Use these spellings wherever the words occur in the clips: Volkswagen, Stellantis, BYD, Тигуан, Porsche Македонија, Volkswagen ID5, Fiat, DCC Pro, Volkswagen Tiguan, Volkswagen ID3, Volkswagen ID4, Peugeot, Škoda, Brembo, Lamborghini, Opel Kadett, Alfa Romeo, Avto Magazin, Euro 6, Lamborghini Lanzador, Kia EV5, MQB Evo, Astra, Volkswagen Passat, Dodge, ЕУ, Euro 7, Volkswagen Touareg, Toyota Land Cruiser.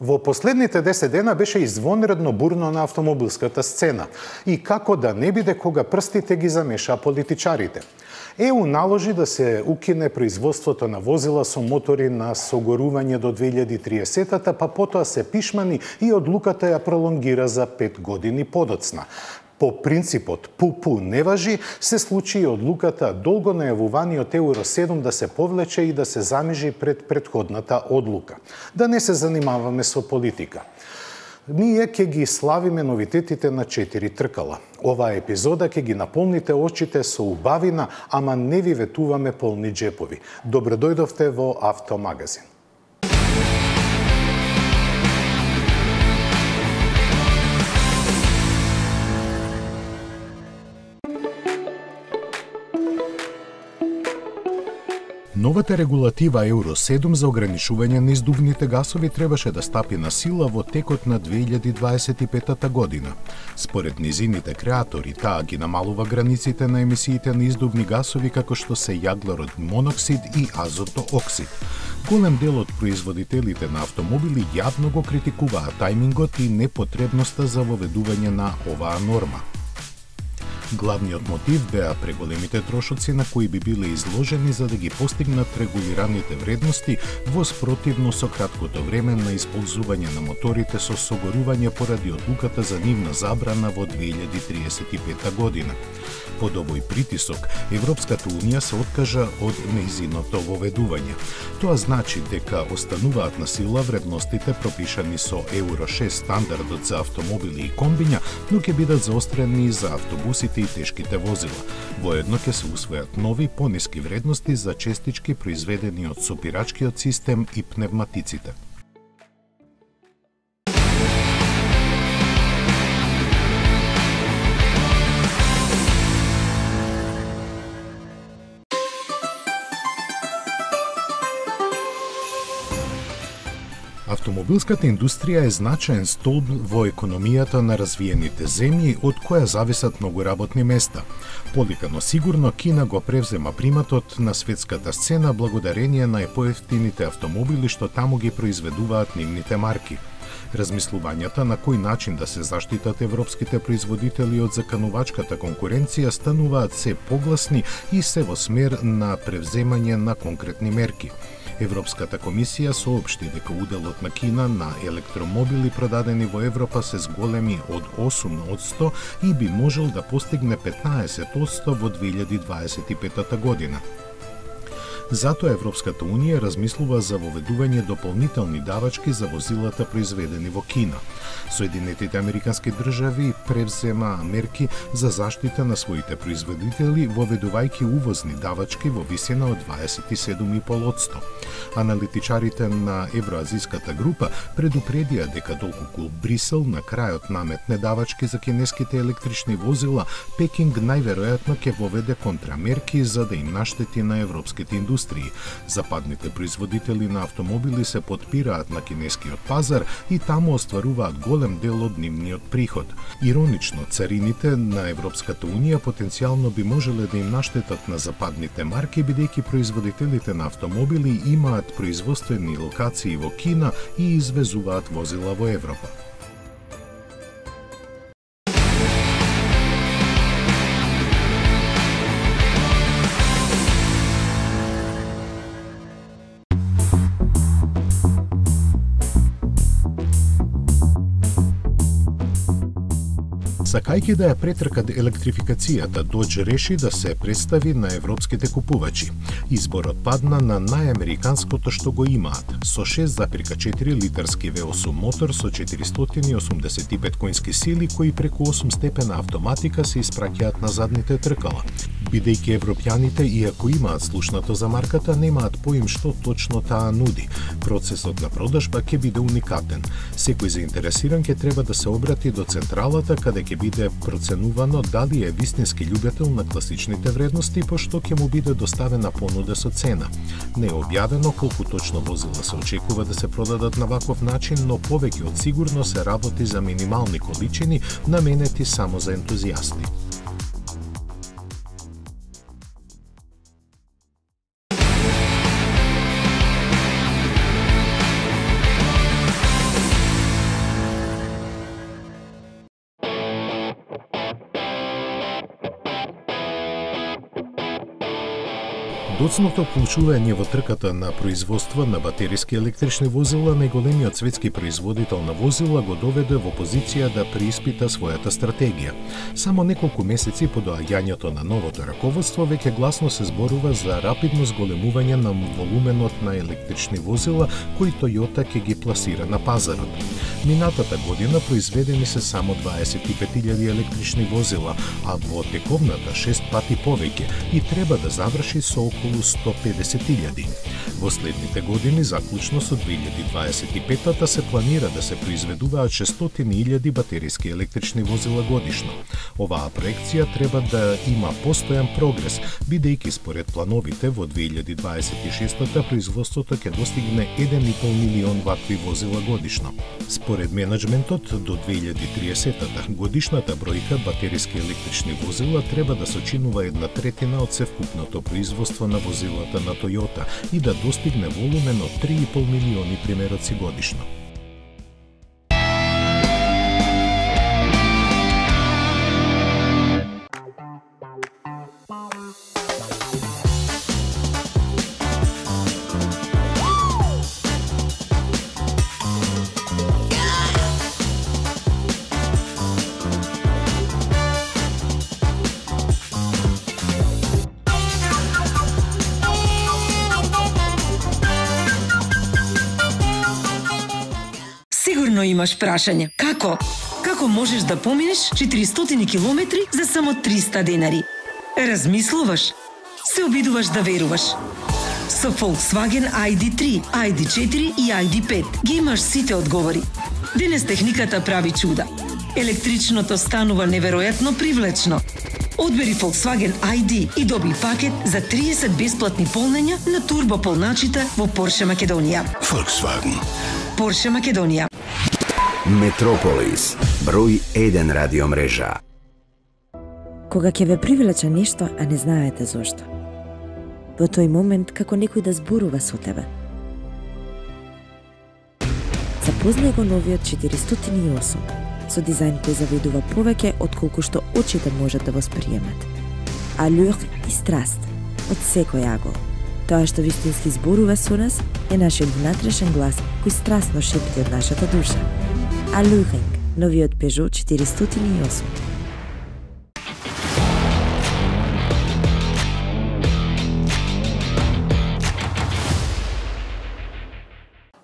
Во последните 10 дена беше извонредно бурно на автомобилската сцена и како да не биде кога прстите ги замеша политичарите. ЕУ наложи да се укине производството на возила со мотори на согорување до 2030-та, па потоа се пишмани и одлуката ја пролонгира за 5 години подоцна. По принципот пу-пу не важи, се случи и одлуката долго најавуваниот Euro 7 да се повлече и да се замижи пред претходната одлука. Да не се занимаваме со политика. Ние ќе ги славиме новитетите на 4 тркала. Оваа епизода ќе ги наполните очите со убавина, ама не ви ветуваме полни джепови. Добре дојдовте во Авто Магазин. Новата регулатива Euro 7 за ограничување на издугните гасови требаше да стапи на сила во текот на 2025 година. Според низините креатори, таа ги намалува границите на емисиите на издугни гасови како што се јаглерод моноксид и азотооксид. Голем дел од производителите на автомобили јавно го критикуваа тајмингот и непотребноста за воведување на оваа норма. Главниот мотив беа преголемите трошоци на кои би биле изложени за да ги постигнат регулираните вредности во спротивно со краткото време на исползување на моторите со согорување поради одлуката за нивна забрана во 2035 година. Под овој притисок, Европската Унија се откажа од неизиното воведување. Тоа значи дека остануваат на сила вредностите пропишани со Euro 6 стандардот за автомобили и комбиња, но ќе бидат заострени за автобусите и тешките возила. Воедно ќе се усвојат нови, пониски вредности за честички произведени од сопирачкиот систем и пневматиците. Автомобилската индустрија е значаен столб во економијата на развиените земји, од која зависат многу работни места. Поликано сигурно Кина го превзема приматот на светската сцена благодарение на поевтините автомобили што таму ги произведуваат нивните марки. Размислувањата на кој начин да се заштитат европските производители од заканувачката конкуренција стануваат се погласни и се во смер на превземање на конкретни мерки. Европската комисија соопшти дека уделот на Кина на електромобили продадени во Европа се зголеми од 8% и би можел да постигне 15% во 2025 година. Затоа Европската Унија размислува за воведување дополнителни давачки за возилата произведени во Кина. Соединетите Американски држави превзема мерки за заштита на своите производители, воведувајќи увозни давачки во висина од 27,5%. Аналитичарите на Евроазиската група предупредија дека доколку Брисел на крајот наметне давачки за кинеските електрични возила, Пекинг најверојатно ќе воведе контрамерки за да им наштети на европските индустрии. Западните производители на автомобили се потпираат на кинескиот пазар и таму остваруваат голем дел од нивниот приход. Иронично, царините на Европската Унија потенцијално би можеле да им наштетат на западните марки, бидејќи производителите на автомобили имаат производствени локации во Кина и извезуваат возила во Европа. Сакајќи да ја претркат електрификацијата, Dodge реши да се представи на европските купувачи. Изборот падна на најамериканското што го имаат, со 6,4 литарски V8 мотор со 485 конски сили, кои преку 8-степена автоматика се испраќаат на задните тркала. Бидејќи европјаните, иако имаат слушното за марката, немаат поим што точно таа нуди. Процесот на продажба ќе биде уникатен. Секој заинтересиран ќе треба да се обрати до централата, каде ќе биде проценувано дали е вистински љубетел на класичните вредности, пошто ќе му биде доставена понуда со цена. Не е објавено колку точно возила се очекува да се продадат на ваков начин, но повеќе од сигурно се работи за минимални количини, наменети само за ентузијасти. Точното вклучување во трката на производство на батериски електрични возила најголемиот светски производител на возила го доведе во позиција да преиспита својата стратегија. Само неколку месеци по доаѓањето на новото раководство веќе гласно се зборува за рапидно зголемување на волуменот на електрични возила кои Toyota ќе ги пласира на пазарот. Минатата година произведени се само 25.000 електрични возила, а во тековната 6 пати повеќе и треба да заврши со околу 150.000. Во следните години, заклучно со 2025-та, се планира да се произведуваат 600.000 батериски електрични возила годишно. Оваа проекција треба да има постојан прогрес, бидејќи според плановите во 2026-та производството ќе достигне 1,5 милион вакви возила годишно. Според менаџментот, до 2030-та годишната бројка батериски електрични возила треба да сочинува 1/3 од севкупното производство на возилата на Toyota и да достигне волумен од 3,5 милиони примероци годишно. Имаш прашање. Како? Како можеш да поминеш 400 километри за само 300 денари? Размислуваш? Се обидуваш да веруваш? Со Volkswagen ID3, ID4 и ID5 ги имаш сите одговори. Денес техниката прави чуда. Електричното станува неверојатно привлечно. Одбери Volkswagen ID и доби пакет за 30 бесплатни полнења на турбополначите во Porsche Македонија. Volkswagen. Porsche Македонија. Метрополис, број 1 радиомрежа. Кога ќе ве привлече нешто, а не знаете зошто. Во тој момент, како некој да зборува со тебе. Запознај го новиот 408, со дизајн кој заведува повеќе од колку што очите можат да восприемат. Алур и страст, од секој агол. Тоа што вистински зборува со нас е нашиот внатрешен глас кој страстно шепти од нашата душа. Алуринг, новиот Peugeot 408.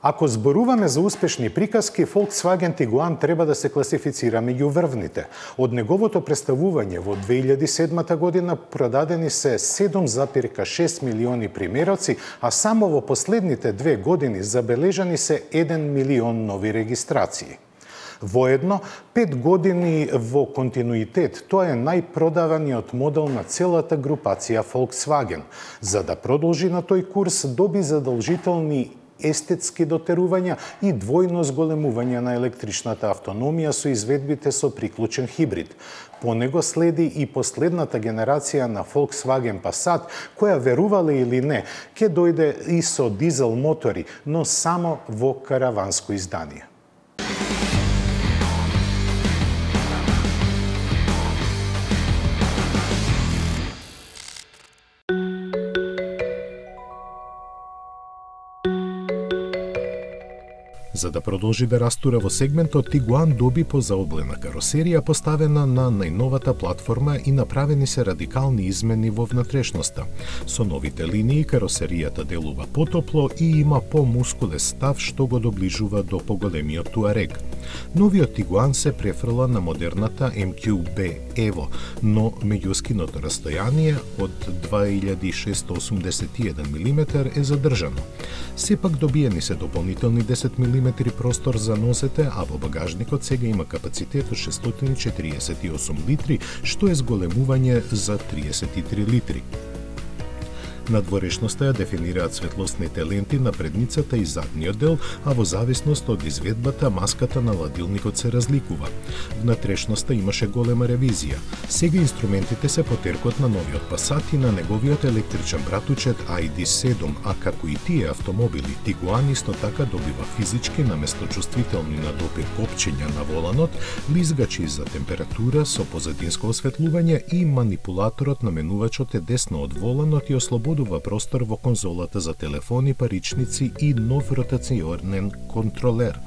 Ако зборуваме за успешни приказки, Volkswagen Tiguan треба да се класифицира меѓу врвните. Од неговото представување во 2007 година продадени се 7,6 милиони примероци, а само во последните две години забележани се 1 милион нови регистрации. Воедно, 5 години во континуитет, тоа е најпродаваниот модел на целата групација Volkswagen. За да продолжи на тој курс, доби задолжителни естетски дотерувања и двојно зголемување на електричната автономија со изведбите со приклучен хибрид. По него следи и последната генерација на Volkswagen Passat, која, верувале или не, ќе дојде и со дизел мотори, но само во караванско издание. За да продолжи да растура во сегментот, Tiguan доби позаоблена каросерија поставена на најновата платформа и направени се радикални измени во внатрешноста. Со новите линии каросеријата делува потопло и има по-мускулен став што го доближува до поголемиот Touareg. Новиот Tiguan се префрла на модерната MQB Evo, но меѓускиното растојание од 2681 мм е задржано. Сепак добиени се дополнителни 10 мм простор за носете, а во багажникот сега има капацитет од 648 литри, што е зголемување за 33 литри. Надворешноста ја дефинираат светлосните ленти на предницата и задниот дел, а во зависност од изведбата, маската на ладилникот се разликува. Внатрешноста имаше голема ревизија. Сега инструментите се потеркот на новиот Passat и на неговиот електричен братучет ID7, а како и тие автомобили, Tiguan исто така добива физички наместо чувствителни на допир копчиња на воланот, лизгачи за температура со позадинско осветлување и манипулаторот на менувачот е десно од воланот и ослободен ослободува простор во конзолата за телефони, паричници и нов ротационен контролер.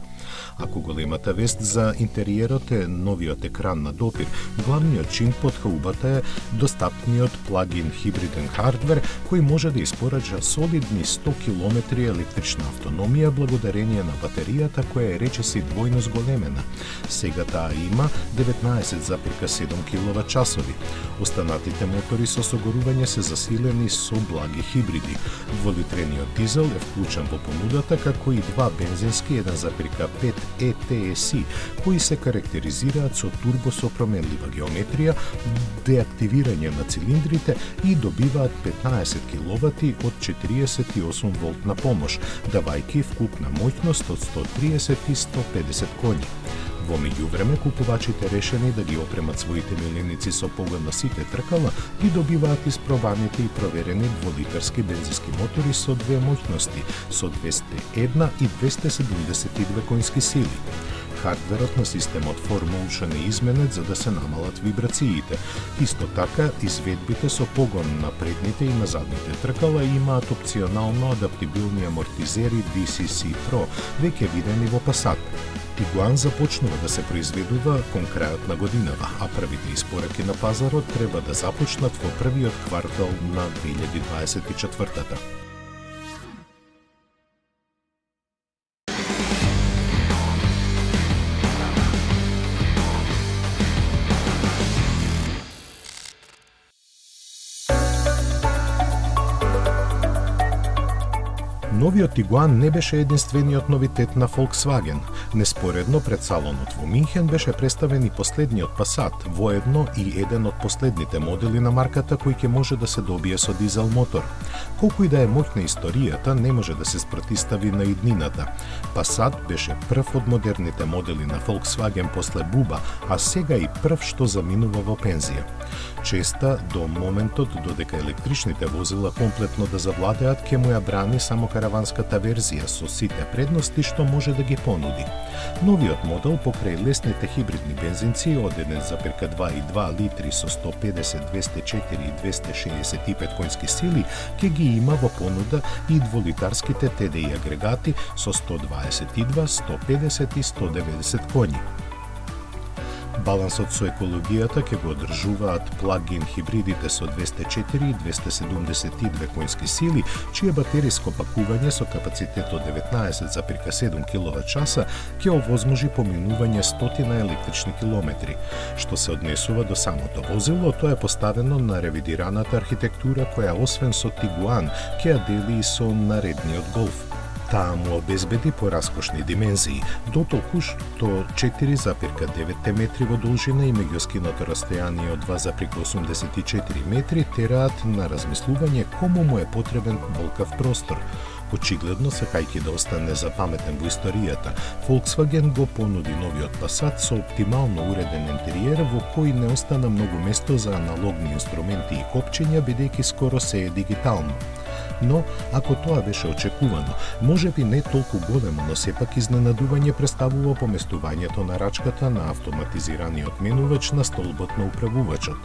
Ако големата вест за интериерот е новиот екран на допир, главниот чин под хаубата е достапниот плагин хибриден хардвер кој може да испорача солидни 100 км електрична автономија благодарение на батеријата која е речиси двојно зголемена. Сега таа има 19,7 кВч. Останатите мотори со согорување се засилени со благи хибриди. Дволитрениот дизел е вклучен во понудата, како и два бензински 1,5 ETS-и, кои се карактеризираат со турбо со променлива геометрија, деактивирање на цилиндрите и добиваат 15 киловати од 48 волтна помош, давајќи вкупна моќност од 130 и 150 коњи. Во меѓувреме, купувачите решени да ги опремат своите миленици со погон на сите тркала ги добиваат испробаните и проверени дволитарски бензински мотори со две моќности, со 201 и 272 конски сили. Хардверот на системот формулшен е изменет за да се намалат вибрациите. Исто така, изведбите со погон на предните и на задните тркала имаат опционално адаптибилни амортизери DCC Pro, веќе видени во Passat. Тигуан започнува да се произведува кон крајот на годинава, а првите испораки на пазарот треба да започнат во првиот квартал на 2024-та. Новиот Тигуан не беше единствениот новитет на Volkswagen. Неспоредно пред салонот во Минхен беше представен и последниот Passat, воедно и еден од последните модели на марката кој ќе може да се добие со дизел мотор. Колку и да е моќна историјата, не може да се спротивстави на иднината. Passat беше прв од модерните модели на Volkswagen после Буба, а сега и прв што заминува во пензија. Честа до моментот додека електричните возила комплетно да завладеат, ќе му ја брани само караванската верзија со сите предности што може да ги понуди. Новиот модел покрај лесните хибридни бензинци од 1,2 и 2 литри со 150, 204 и 265 конски сили ќе ги има во понуда и дволитарските TDI агрегати со 122, 150 и 190 коњи. Балансот со екологијата ќе го одржуваат плагин хибридите со 204 и 272 конски сили, чие батериско пакување со капацитет од 19,7 кВч ќе овозможи поминување стотина електрични километри. Што се однесува до самото возило, тоа е поставено на ревидираната архитектура која освен со Тигуан ќе ја дели и со наредниот Голф. Таа му обезбеди пораскошни димензии, дотолку што 4,9 метри во должина и меѓускиното растојание од 2,84 метри тераат на размислување кому му е потребен волкав простор. Очигледно, сакајќи да остане запаметен во историјата, Volkswagen го понуди новиот Passat со оптимално уреден интериер во кој не остана многу место за аналогни инструменти и копчења, бидејќи скоро се е дигитално. Но, ако тоа беше очекувано, можеби не толку големо, но сепак изненадување представува поместувањето на рачката на автоматизираниот менувач на столбот на управувачот.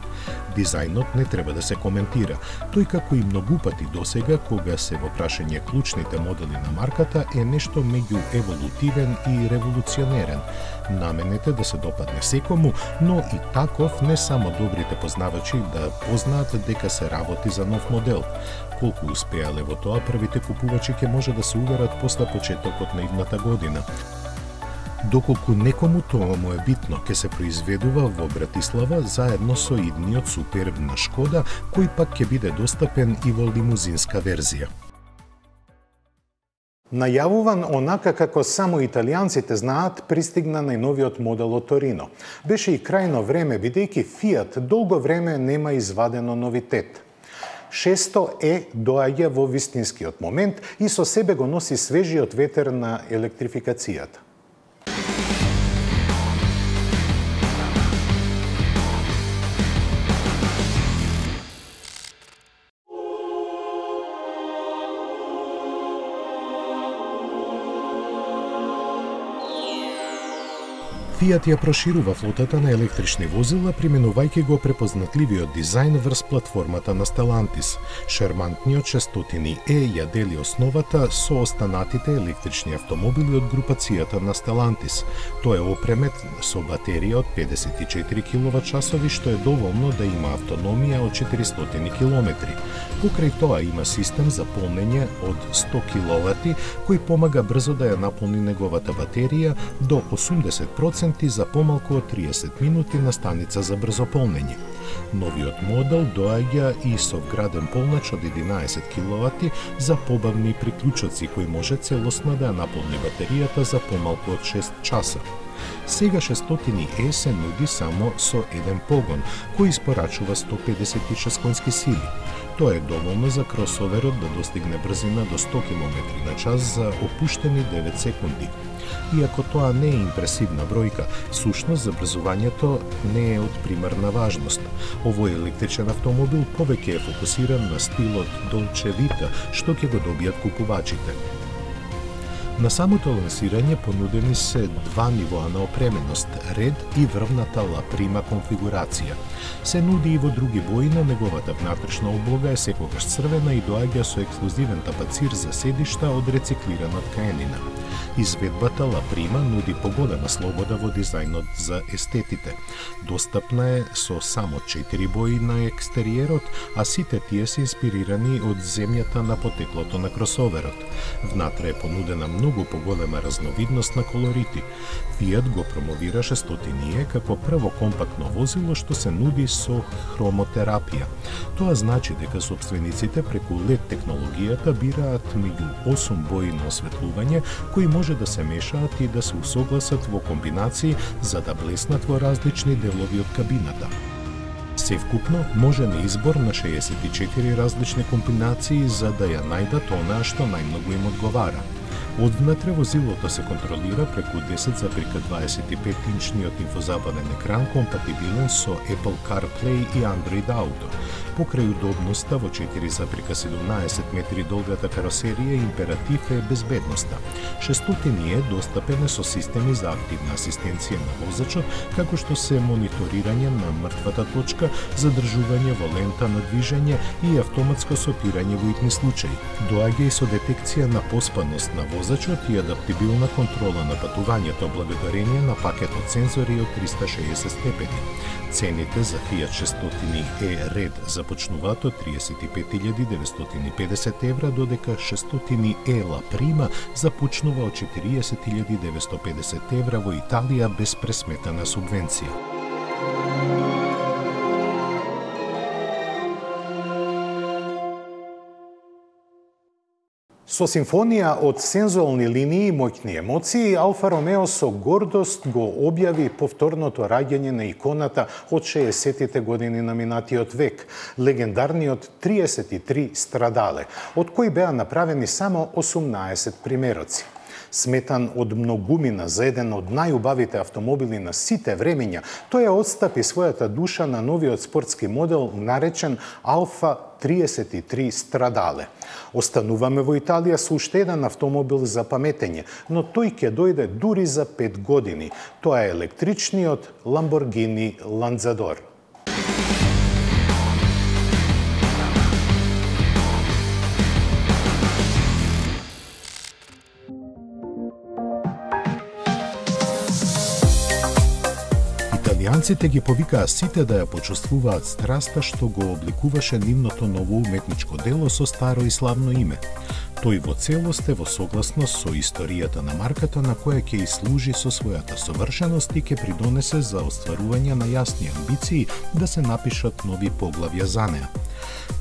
Дизајнот не треба да се коментира. Тој, како и многу пати досега, кога се во прашање клучните модели на марката, е нешто меѓу еволутивен и револуционерен. Наменете да се допадне секому, но и таков не само добрите познавачи да познаат дека се работи за нов модел. Колку успеале во тоа, првите купувачи ќе може да се уверат после почетокот на идната година. Доколку некому тоа му е битно, ќе се произведува во Братислава заедно со идниот суперб на Шкода, кој пак ќе биде достапен и во лимузинска верзија. Најавуван онака како само италијанците знаат, пристигна најновиот модел од Торино. Беше и крајно време, бидејќи Fiat долго време нема извадено новитет. 600e доаѓа во вистинскиот момент и со себе го носи свежиот ветер на електрификацијата. Fiat ја проширува флотата на електрични возила, применувајќи го препознатливиот дизајн врз платформата на Stellantis. Шармантниот 600e ја дели основата со останатите електрични автомобили од групацијата на Stellantis. Тој е опремет со батерија од 54 киловатчасови, што е доволно да има автономија од 400 километри. Покрај тоа има систем за полнење од 100 киловати, кој помага брзо да ја наполни неговата батерија до 80% за помалку од 30 минути на станица за брзо полнење. Новиот модел доаѓа и со вграден полнач од 11 киловати за побавни приклучоци кои може целосно да ја наполни батеријата за помалку од 6 часа. Сега 600e се нуди само со еден погон, кој испорачува 156 конски сили. Тоа е доволно за кросоверот да достигне брзина до 100 км/ч за опуштени 9 секунди. Иако тоа не е импресивна бројка, сушност забрзувањето не е од примарна важност. Овој електричен автомобил повеќе е фокусиран на стилот Dolce Vita, што ќе го добијат купувачите. На самото лансирање понудени се два нивоа на опременост, ред и врвната ла прима конфигурација. Се нуди и во други бои, но неговата внатрешна облога е секогаш црвена и доаѓа со ексклузивен тапацир за седишта од рециклирана ткаенина. Изведбата ла прима нуди погодена слобода во дизајнот за естетите. Достапна е со само 4 бои на екстериерот, а сите тие се инспирирани од земјата на потеклото на кросоверот. Внатре е понудена многу поголема разновидност на колорити. Fiat го промовира 600e како прво компактно возило што се нуди со хромотерапија. Тоа значи дека собствениците преку LED технологијата бираат меѓу 8 бои на осветлување кои може да се мешаат и да се усогласат во комбинации за да блеснат во различни делови од кабината. Севкупно може на избор на 64 различни комбинации за да ја најдат онаа што најмногу им одговара. Одвнатре возилото се контролира преку 10,25-инчниот инфозападен екран компатибилен со Apple CarPlay и Android Auto. Покрај удобноста во 4,17 метри долгата каросерија императив е безбедноста. 600e достапен е со системи за активна асистенција на возачот, како што се мониторирање на мртвата точка, задржување во лента на движење и автоматско стопирање во итни случаи. Доаѓа и со детекција на поспаност на возачот и адаптивна контрола на патувањето благодарение на пакет од сензори од 360 степени. Цените за Fiat 600e ред започнуваат од 35.950 евра, додека 600e ла прима започнува од 40.950 евра во Италија без пресметана субвенција. Со симфонија од сензуални линии и моќни емоции, Алфа Ромео со гордост го објави повторното раѓање на иконата од 60-тите години на минатиот век, легендарниот 33 Страдале, од кои беа направени само 18 примероци. Сметан од многумина за еден од најубавите автомобили на сите времења, тој одстапи својата душа на новиот спортски модел наречен Алфа 33 Страдале. Остануваме во Италија со уште еден автомобил за паметење, но тој ќе дојде дури за 5 години. Тоа е електричниот Lamborghini Lanzador. Италијанците ги повикаа сите да ја почувствуваат страста што го обликуваше нивното ново уметничко дело со старо и славно име. Тој во целост е во согласност со историјата на марката на која ќе и служи со својата совршеност и ќе придонесе за остварување на јасни амбиции да се напишат нови поглавја за неа.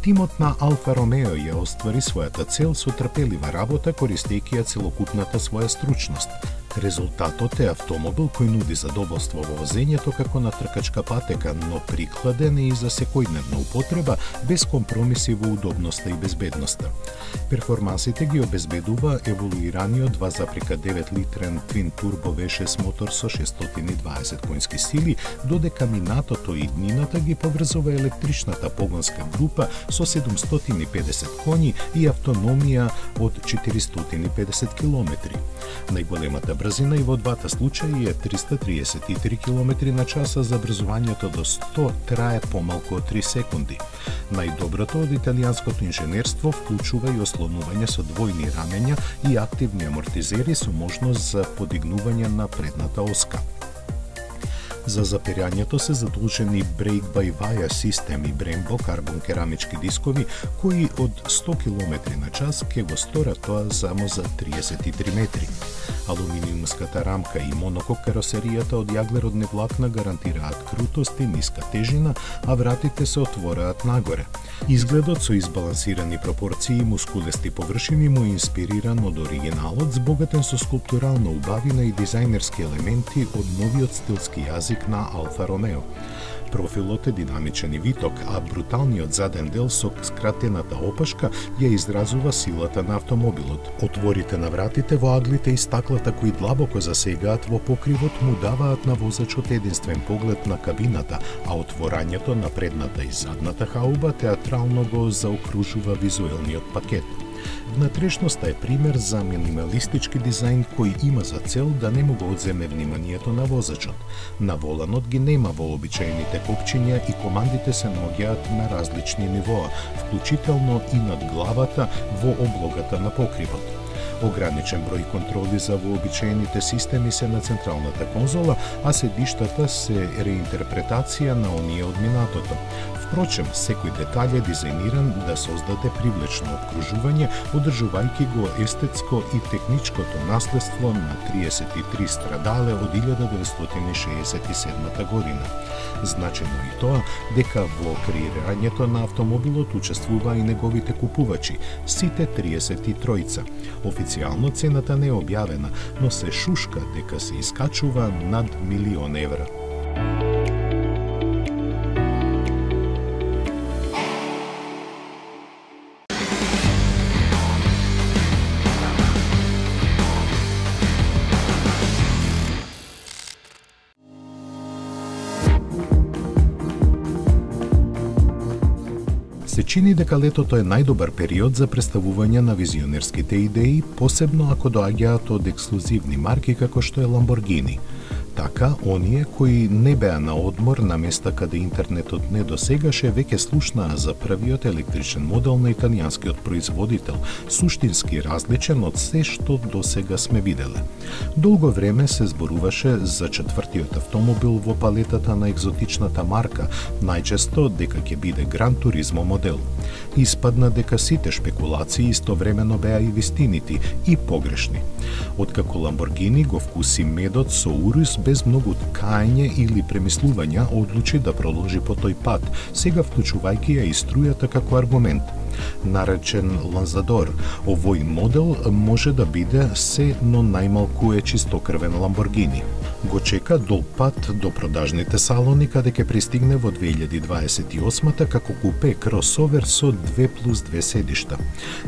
Тимот на Алфа Ромео ја оствари својата цел со трпелива работа користејќи ја целокупната своја стручност. Резултатот е автомобил кој нуди задоволство во возењето како на тркачка патека, но прикладен е и за секојдневна употреба без компромиси во удобноста и безбедноста. Перформансите ги обезбедува еволуираниот 2,9 литрен твин турбо V6 мотор со 620 конски сили, додека минатото и днината ги поврзува електричната погонска група со 750 коњи и автономија од 450 километри. Најголемата брзина брзина и во двата случаи е 333 км на час, а забрзувањето до 100 трае помалку од 3 секунди. Најдоброто од италијанското инженерство вклучува и ослонување со двојни рамења и активни амортизери со можност за подигнување на предната оска. За заперењето се задолжени брейк-бај-ваја систем и брембо карбон керамички дискови, кои од 100 км на час ке го сторат тоа само за 33 метри. Алуминиумската рамка и монокок каросеријата од јаглеродни влакна гарантираат крутост и ниска тежина, а вратите се отвораат нагоре. Изгледот со избалансирани пропорции и мускулести површини му е инспириран од оригиналот, збогатен со скулптурална убавина и дизајнерски елементи од новиот стилски јазик на Алфа Ромео. Профилот е динамичен и виток, а бруталниот заден дел со скратената опашка ја изразува силата на автомобилот. Отворите на вратите во аглите и стаклата кои длабоко засегаат во покривот му даваат на возачот единствен поглед на кабината, а отворањето на предната и задната хауба театрално го заокружува визуелниот пакет. Внатрешноста е пример за минималистички дизајн кој има за цел да не му го одземе вниманието на возачот. На воланот ги нема вообичаените копчиња и командите се наоѓаат на различни нивоа, вклучително и над главата во облогата на покривот. Ограничен број контроли за вообичаените системи се на централната конзола, а седиштата се реинтерпретација на оние од минатото. Впрочем, секој детаљ е дизајниран да создаде привлечно обкружување, одржувајќи го естетско и техничкото наследство на 33 Страдале од 1967 година. Значено и тоа дека во креирањето на автомобилот учествува и неговите купувачи, сите 33-ца. Официјално цената не е објавена, но се шушка дека се искачува над 1 милион евра. Се чини дека летото е најдобар период за представување на визионерските идеи, посебно ако доаѓаат од ексклузивни марки како што е Lamborghini. Така, оние кои не беа на одмор на места каде интернетот не досегаше, веќе слушнаа за првиот електричен модел на италијанскиот производител, суштински различен од се што досега сме виделе. Долго време се зборуваше за четвртиот автомобил во палетата на екзотичната марка, најчесто дека ќе биде Гран Туризмо модел. Испадна дека сите спекулации истовремено беа и вистинити, и погрешни. Откако Lamborghini го вкуси медот со урис без многу ткаење или премислувања, одлучи да продолжи по тој пат, сега вклучувајќи ја и струјата како аргумент. Наречен Lanzador, овој модел може да биде се, но најмалку е чистокрвен Lamborghini. Го чека дол пат до продажните салони, каде ќе пристигне во 2028-та како купе кросовер со 2+2 седишта.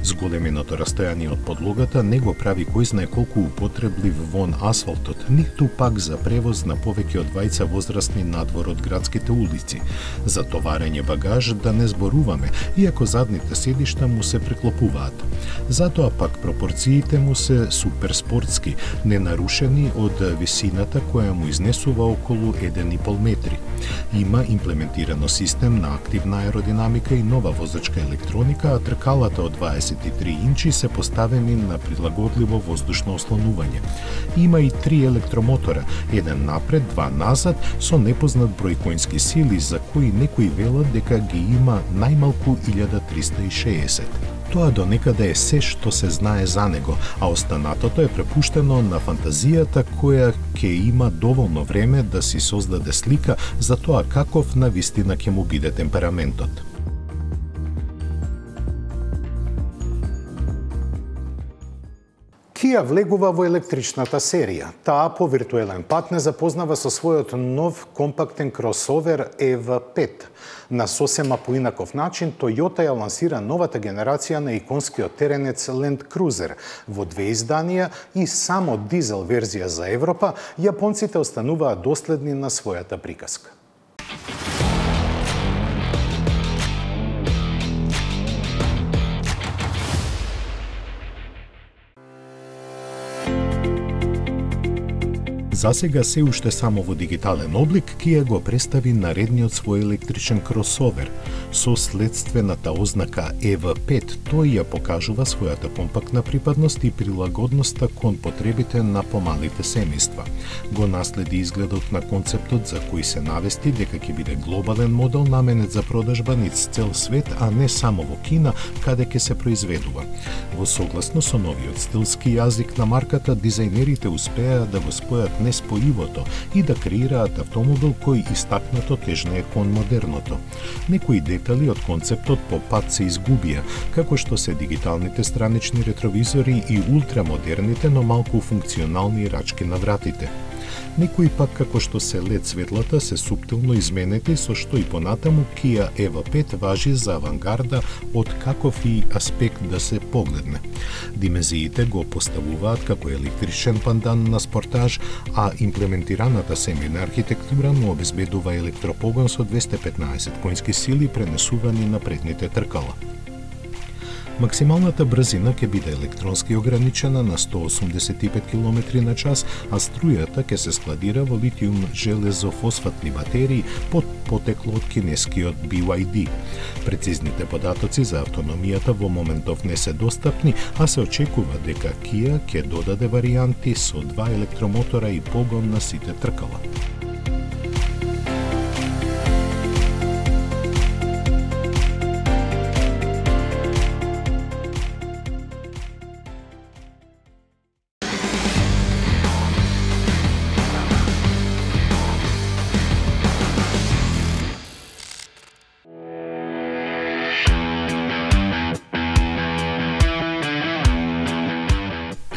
Зголеменото растојање од подлогата не го прави кој знае колку употреблив вон асфалтот, ниту пак за превоз на повеќе од двајца возрастни надвор од градските улици. За товарење багаж да не зборуваме, иако задните седишта му се преклопуваат. Затоа пак пропорциите му се суперспортски, ненарушени од висината која му изнесува околу 1,5 метри. Има имплементирано систем на активна аеродинамика и нова возачка електроника, а тркалата од 23 инчи се поставени на прилагодливо воздушно ослонување. Има и 3 електромотора, еден напред, 2 назад, со непознат број конјски сили, за кои некои велат дека ги има најмалку 1360. Тоа до некаде е се што се знае за него, а останатото е препуштено на фантазијата која ќе има доволно време да си создаде слика за тоа каков на вистина ќе му биде темпераментот. Kia влегува во електричната серија. Таа по виртуелен пат не запознава со својот нов компактен кросовер EV5. На сосема поинаков начин, Toyota ја лансира новата генерација на иконскиот теренец Land Cruiser во 2 изданија и само дизел верзија за Европа, јапонците остануваат доследни на својата приказка. засега се уште само во дигитален облик, Kia го представи наредниот свој електричен кросовер. Со следствената ознака EV5, тој ја покажува својата компактна припадност и прилагодноста кон потребите на помалите семејства. Го наследи изгледот на концептот за кој се навести дека ќе биде глобален модел наменет за продажба низ цел свет, а не само во Кина, каде ќе се произведува. Во согласно со новиот стилски јазик на марката, дизајнерите успеа да го спојат неспоивото и да креираат автомобил кој истакнато тежне е кон модерното. Некои детали од концептот по пат се изгубија, како што се дигиталните странични ретровизори и ултрамодерните, но малку функционални рачки на вратите. Некои пак, како што се LED светлата, се суптилно изменети, со што и понатаму Kia EV5 важи за авангарда од каков и аспект да се погледне. Димензиите го поставуваат како електричен пандан на спортаж, а имплементираната семейна архитектура му обезбедува електропогон со 215 конски сили пренесувани на предните тркала. Максималната брзина ќе биде електронски ограничена на 185 км на час, а струјата ќе се складира во литиум железофосфатни батерии под потекло од кинескиот BYD. Прецизните податоци за автономијата во моментов не се достапни, а се очекува дека Kia ќе додаде варијанти со два електромотора и погон на сите тркала.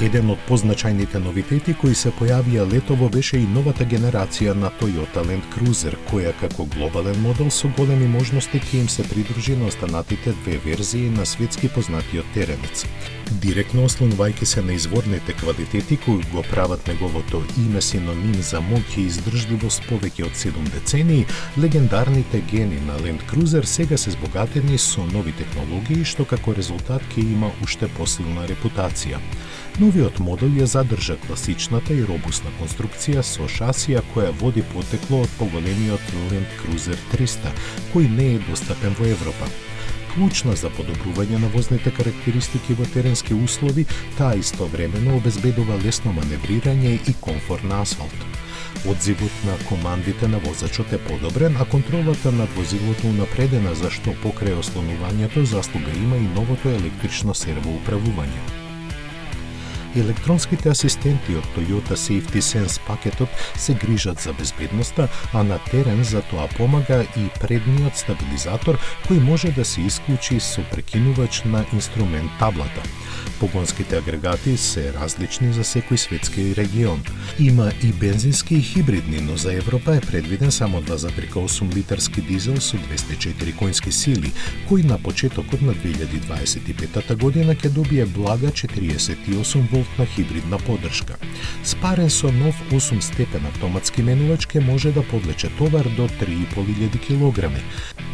Еден од позначајните новитети кои се појавија летово беше и новата генерација на Toyota Land Cruiser, која како глобален модел со големи можности ќе им се придружи на останатите две верзии на светски познатиот теренец. Директно ослонувајќи се на изворните квалитети кои го прават неговото име синоним за моќ и издржливост повеќе од 7 децении, легендарните гени на Land Cruiser сега се збогатени со нови технологии што како резултат ќе има уште посилна репутација. Новиот модел ја задржа класичната и робусна конструкција со шасија која води потекло од поголемиот Land Cruiser 300, кој не е достапен во Европа. Клучна за подобрување на возните карактеристики во теренски услови, таа истовремено обезбедува лесно маневрирање и комфор на асфалт. Одзивот на командите на возачот е подобрен, а контролата над возилото унапредена, за што покрај ослонувањето заслуга има и новото електрично сервоуправување. Електронските асистенти од Toyota Safety Sense пакетот се грижат за безбедноста, а на терен за тоа помага и предниот стабилизатор кој може да се исклучи со прекинувач на инструмент таблата. Погонските агрегати се различни за секој светски регион. Има и бензински и хибридни, но за Европа е предвиден само 2,8 литарски дизел со 204 конски сили, кој на почетокот на 2025 година ќе добие блага 48 вол на хибридна поддршка. Спарен со нов 8-степен автоматски менувач ќе може да подлече товар до 3.500 килограми.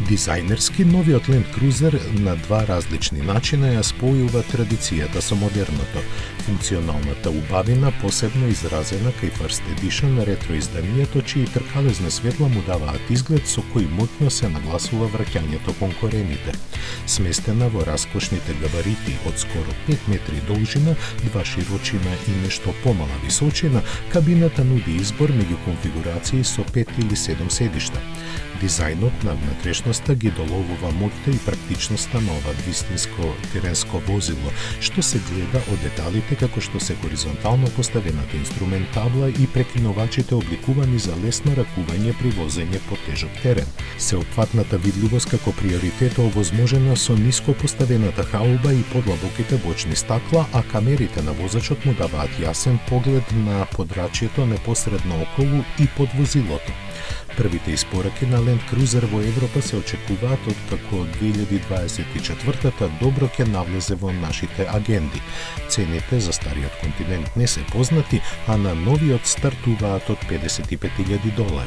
Дизајнерски, новиот Land Cruiser на два различни начина ја спојува традицијата со модерното. Функционалната убавина, посебно изразена кај First Edition на ретроизданието, чии тркалезна светла му даваат изглед со кој моќно се нагласува враќањето кон корените. Сместена во раскошните габарити од скоро 5 метри должина, 2 широчина и нешто помала височина, кабината нуди избор меѓу конфигурации со 5 или 7 седишта. Дизајнот на внатрешноста ги доловува моќта и практичноста на ова двистинско теренско возило, што се гледа од деталите како што се хоризонтално поставената инструмент табла и прекинувачите обликувани за лесно ракување при возење по тежок терен. Сеопфатната видливост како приоритет овозможена со ниско поставената хауба и подлабоките бочни стакла, а камерите на возачот му даваат јасен поглед на подрачјето непосредно околу и под возилото. Првите испораки на Land Cruiser во Европа се очекуваат откако 2024-та добро ќе навлезе во нашите агенди. Цените за стариот континент не се познати, а на новиот стартуваат од $55.000.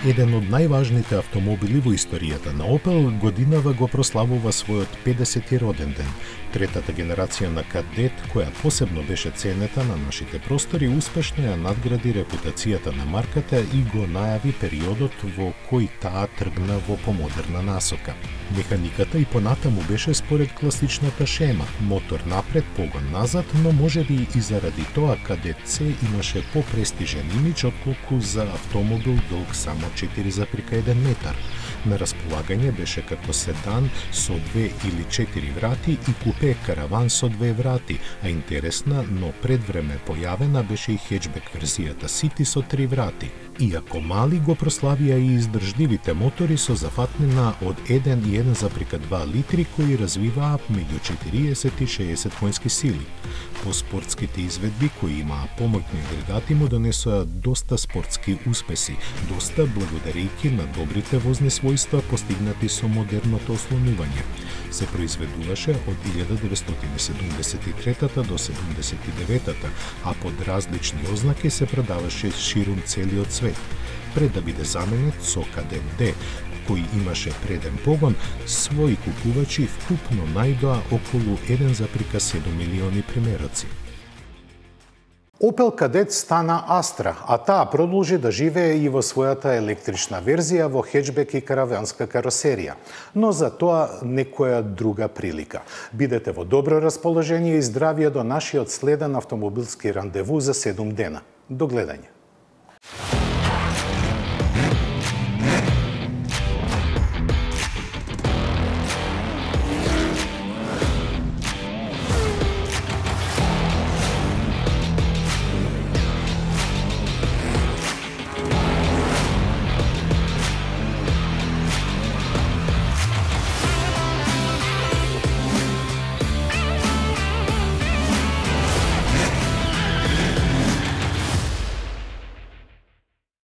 Еден од најважните автомобили во историјата на Opel годинава го прославува својот 50-ти роден ден. Третата генерација на Kadett, која посебно беше ценета на нашите простори, успешно ја надгради репутацијата на марката и го најави периодот во кој таа тргна во помодерна насока. Механиката и понатаму беше според класичната шема, мотор напред, погон назад, но можеби и заради тоа Kadett C имаше попрестижен имидж отколку за автомобил долг само 4,1 метар. На располагање беше како седан со 2 или 4 врати и купе караван со 2 врати, а интересна, но предвреме појавена беше и хеджбек верзијата City со 3 врати. Иако мали, го прославија и издржливите мотори со зафатнина од 1 и 1,2 литри кои развиваа меѓу 40 и 60 конски сили. По спортските изведби кои имаа помакни агрегати му донесоа доста спортски успеси, доста благодарејќи на добрите возни својства постигнати со модерното ослонување. Се произведуваше од 1973 до 79, а под различни ознаки се продаваше ширум целиот свет, пред да биде заменет со Kadett D, кој имаше преден погон, своји купувачи вкупно најдоа околу 1,7 милиони примераци. Opel Kadett стана Astra, а таа продолжи да живее и во својата електрична верзија во хеджбек и караванска каросерија, но за тоа некоја друга прилика. Бидете во добро расположение и здравје до нашиот следен автомобилски рандеву за 7 дена. До гледање.